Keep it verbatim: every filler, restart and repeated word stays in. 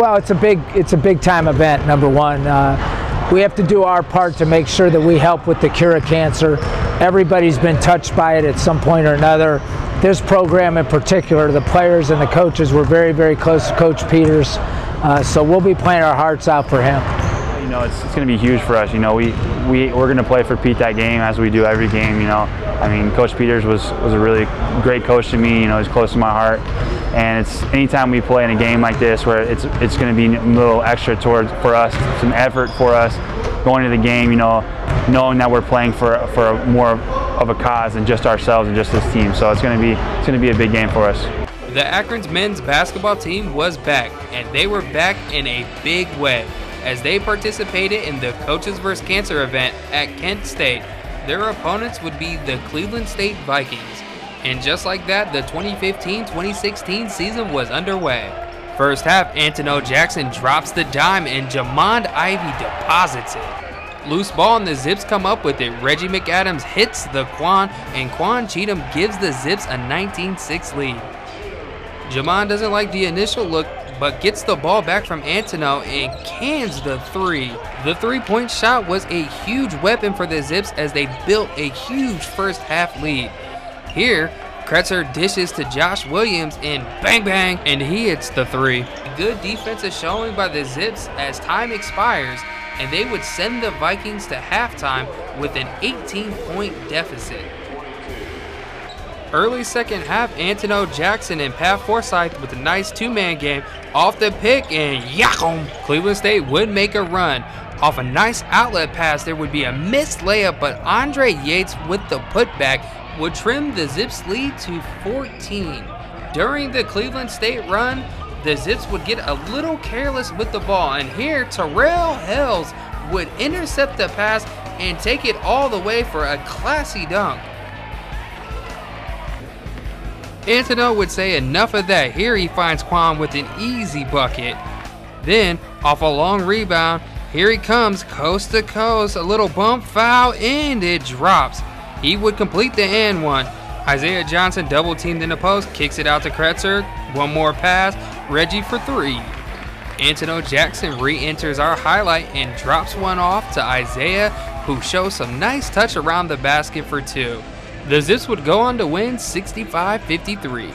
Well, it's a big, it's a big time event, number one. Uh, we have to do our part to make sure that we help with the cure of cancer. Everybody's been touched by it at some point or another. This program in particular, the players and the coaches were very, very close to Coach Peters. Uh, so we'll be playing our hearts out for him. You know, it's, it's going to be huge for us. You know, we, we, we're going to play for Pete that game as we do every game, you know. I mean, Coach Peters was, was a really great coach to me. You know, he's close to my heart. And it's anytime we play in a game like this where it's it's going to be a little extra towards for us, some effort for us going to the game, you know, knowing that we're playing for for a, more of a cause than just ourselves and just this team. So it's going to be it's going to be a big game for us. The Akron's men's basketball team was back, and they were back in a big way as they participated in the Coaches versus Cancer event at Kent State. Their opponents would be the Cleveland State Vikings. And just like that, the twenty fifteen twenty sixteen season was underway. First half, Antonio Jackson drops the dime and Jamond Ivy deposits it. Loose ball and the Zips come up with it. Reggie McAdams hits the Quan, and Quan Cheatham gives the Zips a nineteen six lead. Jamond doesn't like the initial look, but gets the ball back from Antoneau and cans the three. The three-point shot was a huge weapon for the Zips as they built a huge first half lead. Here, Kretzer dishes to Josh Williams and bang bang, and he hits the three. A good defensive showing by the Zips as time expires, and they would send the Vikings to halftime with an eighteen point deficit. Early second half, Antonio Jackson and Pat Forsyth with a nice two-man game off the pick, and yakum! Cleveland State would make a run. Off a nice outlet pass, there would be a missed layup, but Andre Yates with the putback would trim the Zips lead to fourteen. During the Cleveland State run, the Zips would get a little careless with the ball, and here Terrell Hills would intercept the pass and take it all the way for a classy dunk. Antoneau would say enough of that. Here he finds Quan with an easy bucket. Then, off a long rebound, here he comes coast to coast, a little bump foul, and it drops. He would complete the and one. Isaiah Johnson double teamed in the post, kicks it out to Kretzer. One more pass, Reggie for three. Antonio Jackson re-enters our highlight and drops one off to Isaiah, who shows some nice touch around the basket for two. The Zips would go on to win sixty-five fifty-three.